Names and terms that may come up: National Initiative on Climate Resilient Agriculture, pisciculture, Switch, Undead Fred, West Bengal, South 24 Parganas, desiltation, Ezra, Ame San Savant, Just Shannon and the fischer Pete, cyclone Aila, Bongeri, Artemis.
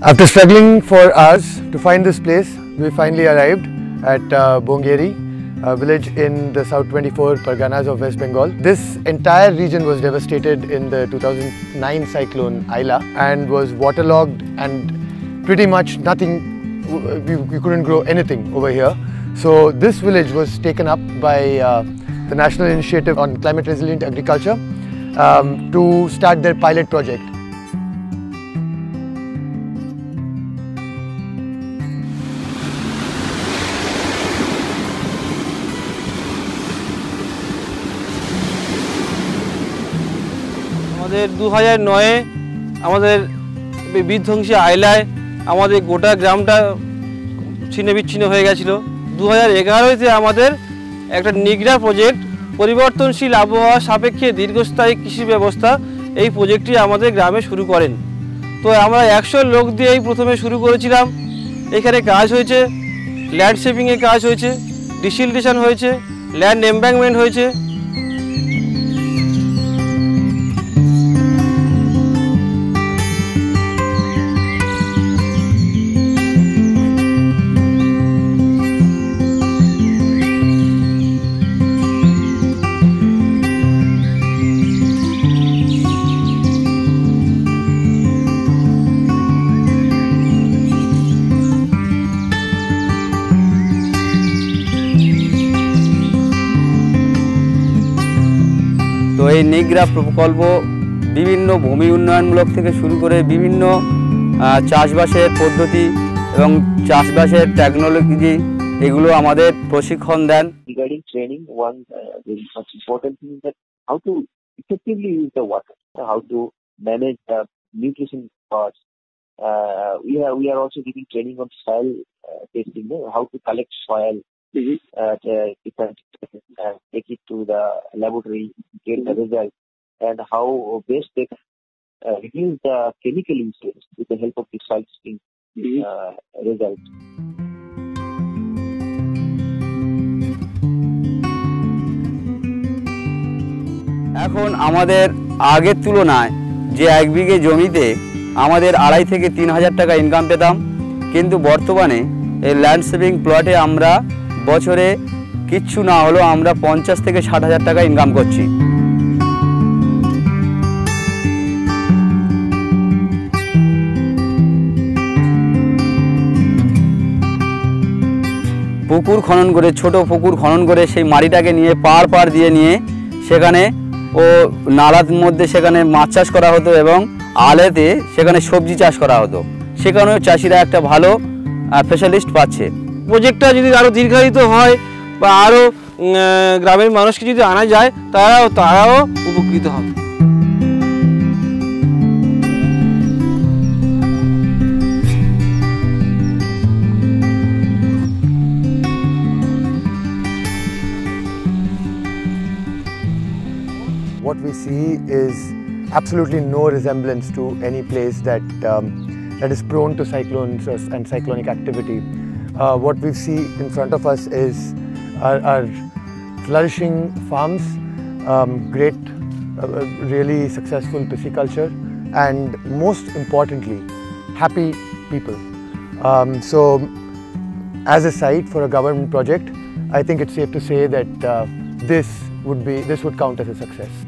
After struggling for hours to find this place, we finally arrived at Bongeri, a village in the South 24 Parganas of West Bengal. This entire region was devastated in the 2009 cyclone Aila and was waterlogged, and pretty much nothing, we couldn't grow anything over here. So this village was taken up by the National Initiative on Climate Resilient Agriculture to start their pilot project. আমাদের 2009 আমাদের বিধ্বংসী আইলায় আমাদের গোটা গ্রামটা ছিন্ন বিচ্ছিন্ন হয়ে গিয়েছিল। 2011 তে আমাদের একটা নিগড়া প্রজেক্ট পরিবর্তনশীল আবহাওয়া সাপেক্ষে দীর্ঘস্থায়ী কৃষি ব্যবস্থা, এই প্রজেক্টটি আমাদের গ্রামে শুরু করেন। তো আমরা 100 লোক দিয়েই প্রথমে শুরু করেছিলাম। এখানে কাজ হয়েছে, ল্যান্ডশেপিংয়ে কাজ হয়েছে, ডিসিল্টেশন হয়েছে, ল্যান্ড এমব্যাঙ্কমেন্ট হয়েছে। তো এই নিগড়া প্রকল্প বিভিন্ন ভূমি উন্নয়নমূলক থেকে শুরু করে বিভিন্ন চাষবাসের পদ্ধতি এবং চাষবাসের টেকনোলজি, এগুলো আমাদের প্রশিক্ষণ দেন। Regarding training, one very much important thing is that how to effectively use the water, how to manage the nutrition parts. We are also giving training on soil testing, how to collect soil. Take it to the laboratory, get the result, and how best they reduce the chemical usage with the help of the soil testing result. এখন আমাদের আগের তুলনায় যে এক বিঘে জমিতে আমাদের 2500 থেকে 3000 টাকা ইনকাম পেতাম, কিন্তু বর্তমানে এই ল্যান্ডশেপিং প্লটে আমরা বছরে কিচ্ছু না হলেও আমরা 50 থেকে 60 হাজার টাকা ইনকাম করছি। পুকুর খনন করে, ছোট পুকুর খনন করে সেই মাটিটাকে নিয়ে পাড় দিয়ে নিয়ে সেখানে ও নালার মধ্যে সেখানে মাছ চাষ করা হতো এবং আলেতে সেখানে সবজি চাষ করা হতো। সেখানেও চাষিরা একটা ভালো স্পেশালিস্ট পাচ্ছে। প্রজেক্টটা যদি আরও দীর্ঘায়িত হয় বা আরও গ্রামের মানুষকে যদি আনা যায়, তারাও উপকৃত হবে। What we see is absolutely no resemblance to any place that is prone to cyclones and cyclonic activity. What we see in front of us is our flourishing farms, great, really successful pisciculture, and most importantly, happy people. So, as a site for a government project, I think it's safe to say that this would count as a success.